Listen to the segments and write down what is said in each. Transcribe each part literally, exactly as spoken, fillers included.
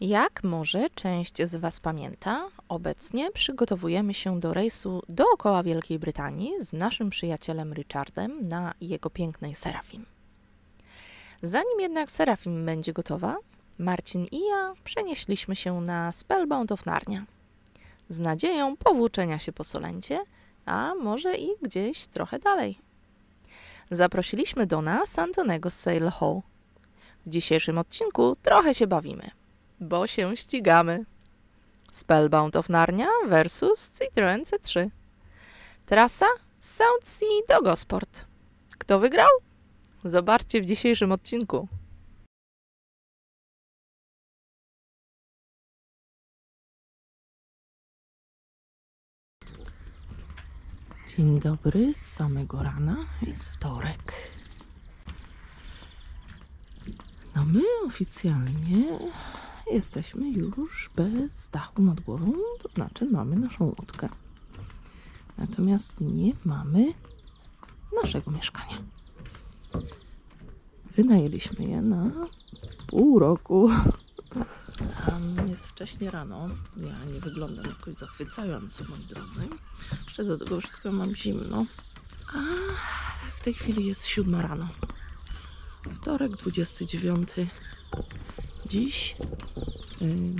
Jak może część z Was pamięta, obecnie przygotowujemy się do rejsu dookoła Wielkiej Brytanii z naszym przyjacielem Richardem na jego pięknej Seraphim. Zanim jednak Seraphim będzie gotowa, Marcin i ja przenieśliśmy się na Spellbound of Narnia z nadzieją powłóczenia się po Solęcie, a może i gdzieś trochę dalej. Zaprosiliśmy do nas Antonego z Sail Hall. W dzisiejszym odcinku trochę się bawimy, bo się ścigamy. Spellbound of Narnia versus Citroën C trzy. Trasa z Southsea do Gosport. Kto wygrał? Zobaczcie w dzisiejszym odcinku. Dzień dobry, z samego rana jest wtorek. No my oficjalnie jesteśmy już bez dachu nad głową, to znaczy mamy naszą łódkę. Natomiast nie mamy naszego mieszkania. Wynajęliśmy je na pół roku. Jest wcześnie rano, ja nie wyglądam jakoś zachwycająco, moi drodzy. Jeszcze do tego wszystkiego mam zimno. A w tej chwili jest siódma rano. Wtorek, dwudziesty dziewiąty. Dziś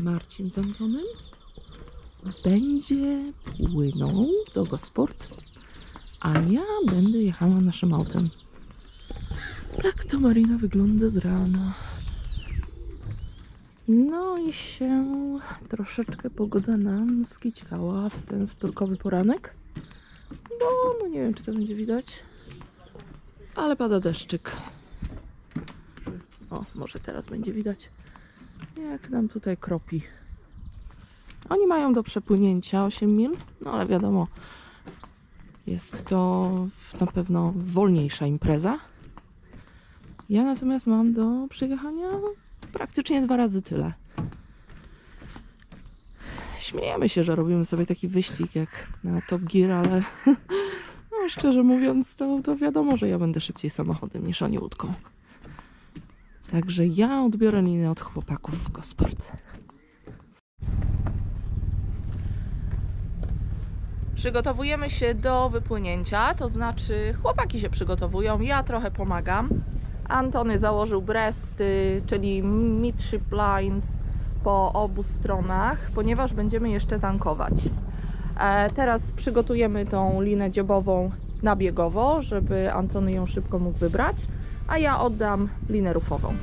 Marcin z Antonem będzie płynął do Gosport, a ja będę jechała naszym autem. Tak to marina wygląda z rana. No i się troszeczkę pogoda nam skićkała w ten wtorkowy poranek, bo no nie wiem, czy to będzie widać, ale pada deszczyk. O, może teraz będzie widać, jak nam tutaj kropi. Oni mają do przepłynięcia osiem mil, no ale wiadomo, jest to na pewno wolniejsza impreza. Ja natomiast mam do przejechania praktycznie dwa razy tyle. Śmiejemy się, że robimy sobie taki wyścig jak na Top Gear, ale no, szczerze mówiąc, to, to wiadomo, że ja będę szybciej samochodem niż oni łódką. Także ja odbiorę linę od chłopaków w Gosport. Przygotowujemy się do wypłynięcia, to znaczy chłopaki się przygotowują, ja trochę pomagam. Antony założył bresty, czyli midship lines po obu stronach, ponieważ będziemy jeszcze tankować. Teraz przygotujemy tą linę dziobową na biegowo, żeby Antony ją szybko mógł wybrać, a ja oddam linę rufową.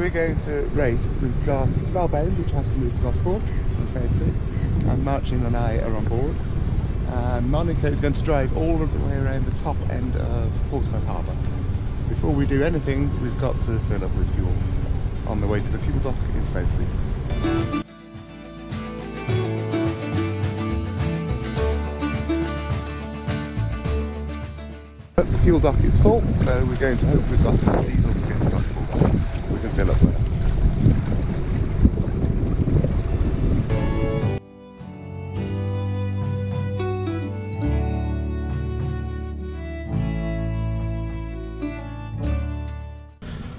We're going to race. We've got Spellbound, which has to move to Gosport from Southsea, and Marcin and I are on board. Uh, Monica is going to drive all of the way around the top end of Portsmouth Harbour. Before we do anything, we've got to fill up with fuel on the way to the fuel dock in Southsea. But the fuel dock is full, so we're going to hope we've got enough diesel to get to Gosport.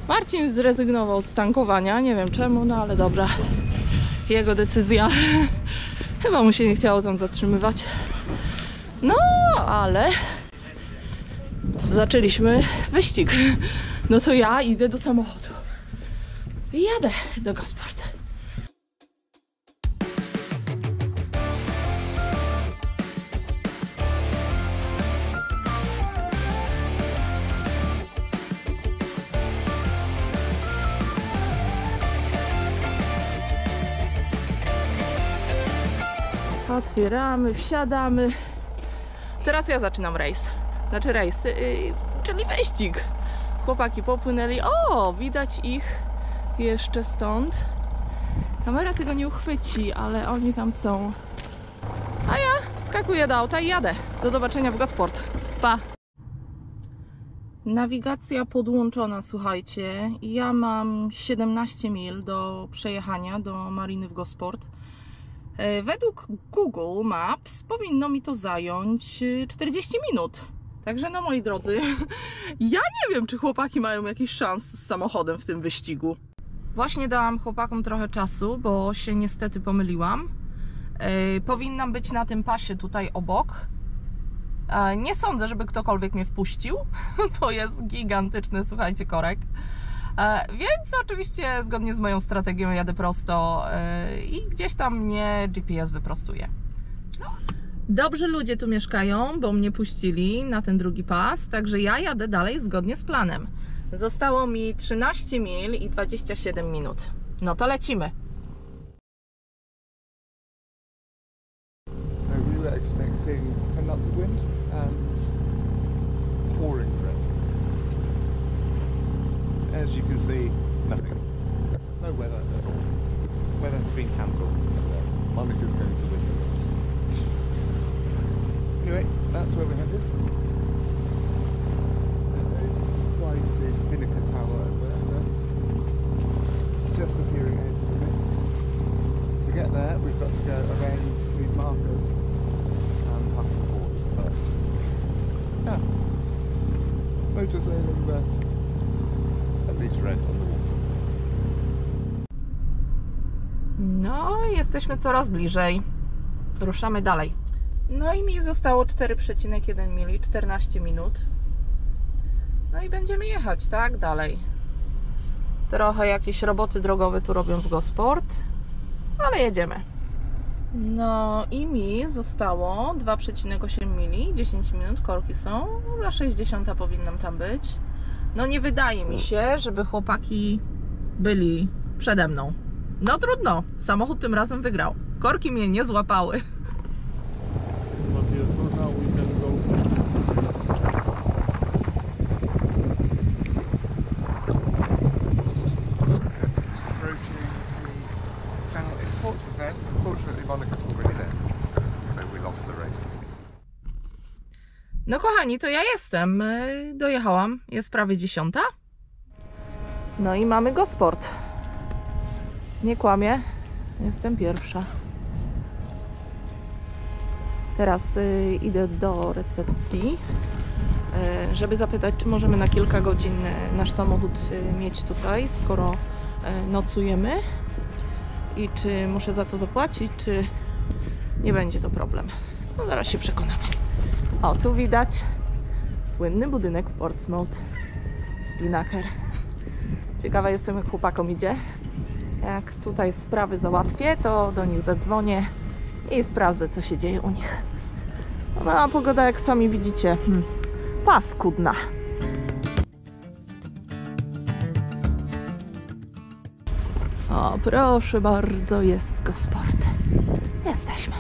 Marcin zrezygnował z tankowania, nie wiem czemu, no ale dobra, jego decyzja. Chyba mu się nie chciało tam zatrzymywać. No, ale zaczęliśmy wyścig. No to ja idę do samochodu. Jadę do Gosport. Otwieramy, wsiadamy. Teraz ja zaczynam rejs. Znaczy rejs, yy, czyli wyścig. Chłopaki popłynęli. O, widać ich jeszcze stąd. Kamera tego nie uchwyci, ale oni tam są. A ja wskakuję do auta i jadę. Do zobaczenia w Gosport. Pa! Nawigacja podłączona, słuchajcie. Ja mam siedemnaście mil do przejechania do mariny w Gosport. Według Google Maps powinno mi to zająć czterdzieści minut. Także no, moi drodzy, ja nie wiem, czy chłopaki mają jakiś szans z samochodem w tym wyścigu. Właśnie dałam chłopakom trochę czasu, bo się niestety pomyliłam. Yy, powinnam być na tym pasie tutaj obok. Yy, nie sądzę, żeby ktokolwiek mnie wpuścił, bo jest gigantyczny, słuchajcie, korek. Yy, więc oczywiście zgodnie z moją strategią jadę prosto yy, i gdzieś tam mnie G P S wyprostuje. No. Dobrze ludzie tu mieszkają, bo mnie puścili na ten drugi pas, także ja jadę dalej zgodnie z planem. Zostało mi trzynaście mil i dwadzieścia siedem minut. No to lecimy. We were expecting ten knots of wind and pouring rain. As you can see, nothing. No weather at all. Weather's been cancelled. Monica's going to win this. Anyway, that's where we're headed. The Spinnaker tower over there, just appearing out of the mist. To get there, we've got to go around these markers and past the forts first. Yeah, motorsailing, but at least we're out on the water. No, jesteśmy coraz bliżej. Ruszamy dalej. No i mi zostało cztery przecinek jeden mili, czternaście minut. No i będziemy jechać, tak? Dalej. Trochę jakieś roboty drogowe tu robią w Gosport, ale jedziemy. No i mi zostało dwa przecinek osiem mili, dziesięć minut, korki są, za sześćdziesiąt powinnam tam być. No nie wydaje mi się, żeby chłopaki byli przede mną. No trudno, samochód tym razem wygrał. Korki mnie nie złapały. No kochani, to ja jestem. Dojechałam. Jest prawie dziesiąta. No i mamy Gosport. Nie kłamię. Jestem pierwsza. Teraz y, idę do recepcji, y, żeby zapytać, czy możemy na kilka godzin nasz samochód y, mieć tutaj, skoro y, nocujemy. I czy muszę za to zapłacić, czy nie będzie to problem. No zaraz się przekonamy. O, tu widać słynny budynek w Portsmouth, Spinnaker. Ciekawa jestem, jak chłopakom idzie. Jak tutaj sprawy załatwię, to do nich zadzwonię i sprawdzę, co się dzieje u nich. No a pogoda, jak sami widzicie, hmm, paskudna. O, proszę bardzo, jest Gosport. Jesteśmy.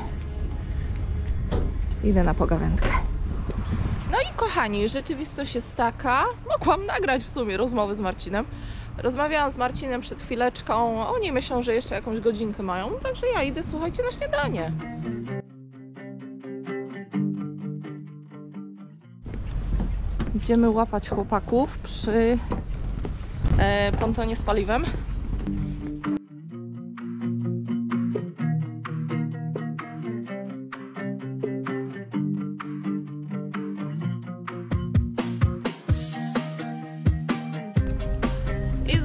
Idę na pogawędkę. No i kochani, rzeczywistość jest taka, mogłam nagrać w sumie rozmowy z Marcinem. Rozmawiałam z Marcinem przed chwileczką, oni myślą, że jeszcze jakąś godzinkę mają, także ja idę, słuchajcie, na śniadanie. Idziemy łapać chłopaków przy e, pontonie z paliwem.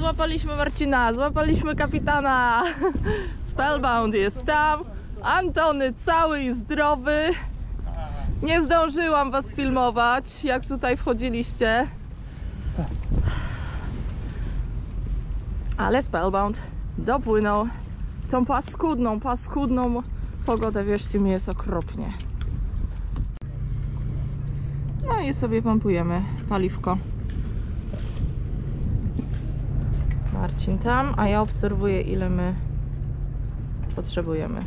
Złapaliśmy Marcina, złapaliśmy kapitana. Spellbound jest tam. Antony cały i zdrowy. Nie zdążyłam was filmować, jak tutaj wchodziliście. Ale Spellbound dopłynął. Tą paskudną, paskudną pogodę, wierzcie mi, jest okropnie. No i sobie pompujemy paliwko. Marcin tam, a ja obserwuję, ile my potrzebujemy.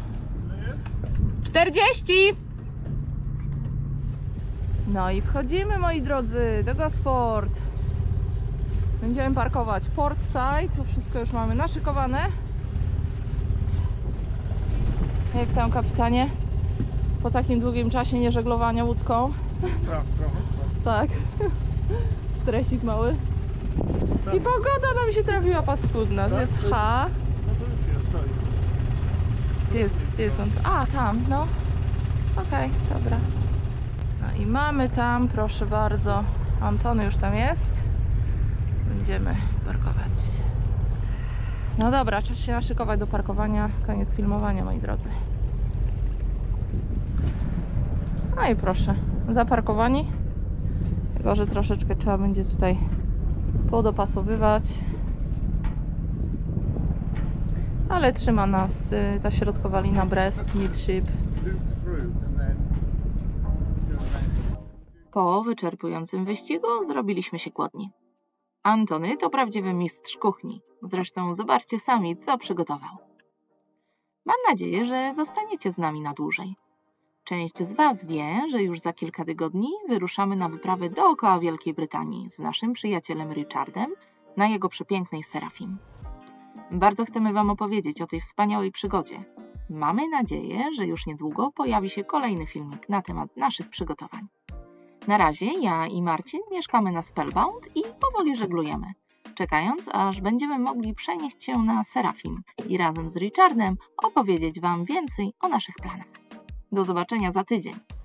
czterdzieści! No i wchodzimy, moi drodzy, do Gosport. Będziemy parkować portside, tu wszystko już mamy naszykowane. Jak tam, kapitanie? Po takim długim czasie nie żeglowania łódką. Trochę, trochę. Tak. Stresik mały. Tam. I pogoda nam się trafiła paskudna. To jest H. No to już jest, to jest. Gdzie jest, gdzie jest on? A, tam, no. Okej, okay, dobra. No i mamy tam, proszę bardzo. Antony już tam jest. Będziemy parkować. No dobra, czas się naszykować do parkowania. Koniec filmowania, moi drodzy. No i proszę, zaparkowani. Tylko że troszeczkę trzeba będzie tutaj podopasowywać. Ale trzyma nas y, ta środkowa lina Brest Midship. Po wyczerpującym wyścigu zrobiliśmy się głodni. Antony to prawdziwy mistrz kuchni. Zresztą zobaczcie sami, co przygotował. Mam nadzieję, że zostaniecie z nami na dłużej. Część z Was wie, że już za kilka tygodni wyruszamy na wyprawę dookoła Wielkiej Brytanii z naszym przyjacielem Richardem na jego przepięknej Seraphim. Bardzo chcemy Wam opowiedzieć o tej wspaniałej przygodzie. Mamy nadzieję, że już niedługo pojawi się kolejny filmik na temat naszych przygotowań. Na razie ja i Marcin mieszkamy na Spellbound i powoli żeglujemy, czekając aż będziemy mogli przenieść się na Seraphim i razem z Richardem opowiedzieć Wam więcej o naszych planach. Do zobaczenia za tydzień.